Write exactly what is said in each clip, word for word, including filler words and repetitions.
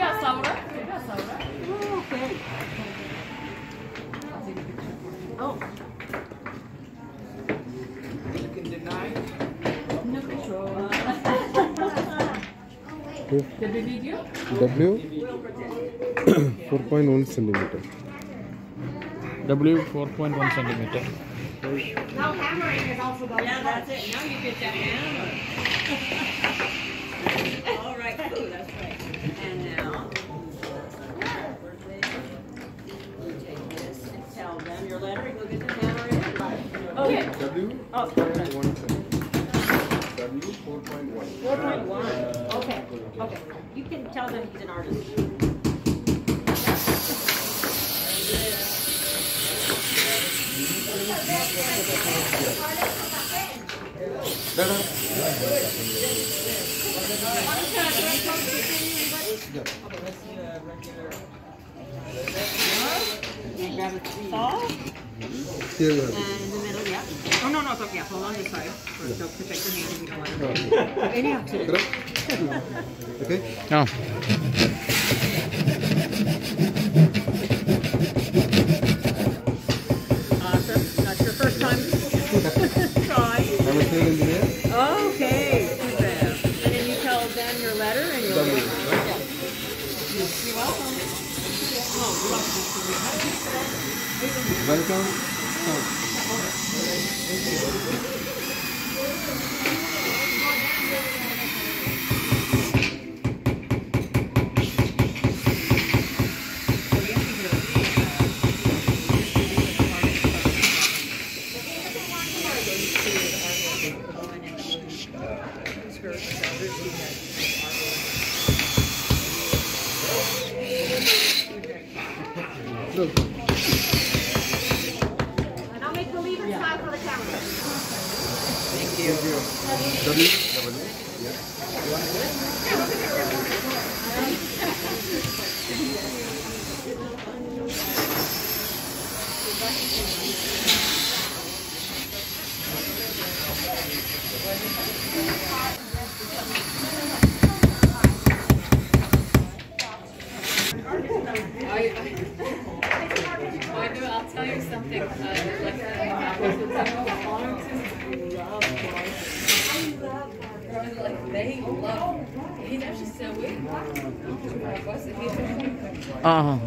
got soda. We got soda. Oh, okay. Oh. You can deny it. No control. W? four point one centimeter. W four point one centimeter. Now hammering is also the yeah, that's it. Now you get that hammer. All right, cool, that's right. And now, you take this and tell them your lettering. We'll get the hammer in. Okay. W four point one centimeter. W four point one. four point one. Okay. Okay. You can tell them he's an artist. Here, uh, in the middle, yeah. Oh no, no, it's okay. Hold on this side. Or so protect your hand if you don't want to. Any accident. Okay. No. Awesome. That's your first time trying. I'm a civil engineer. Okay. And then you tell them your letter and your letter. Yeah. You're welcome. Oh, you're welcome. Welcome. Oh. Look. W? W? Yeah. I, I, I know, I'll tell you something. They love him. He's actually so weird. Uh-huh.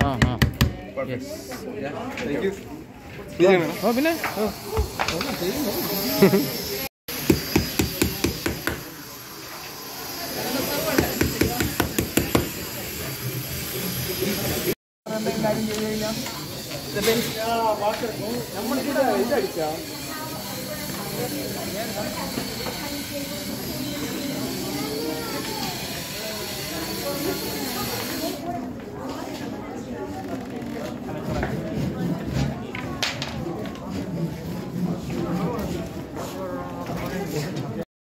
Uh-huh. Yes. Yeah. Thank you. Oh, Vinay. Oh. The bench, ah, water. Namun kita ini ada cah.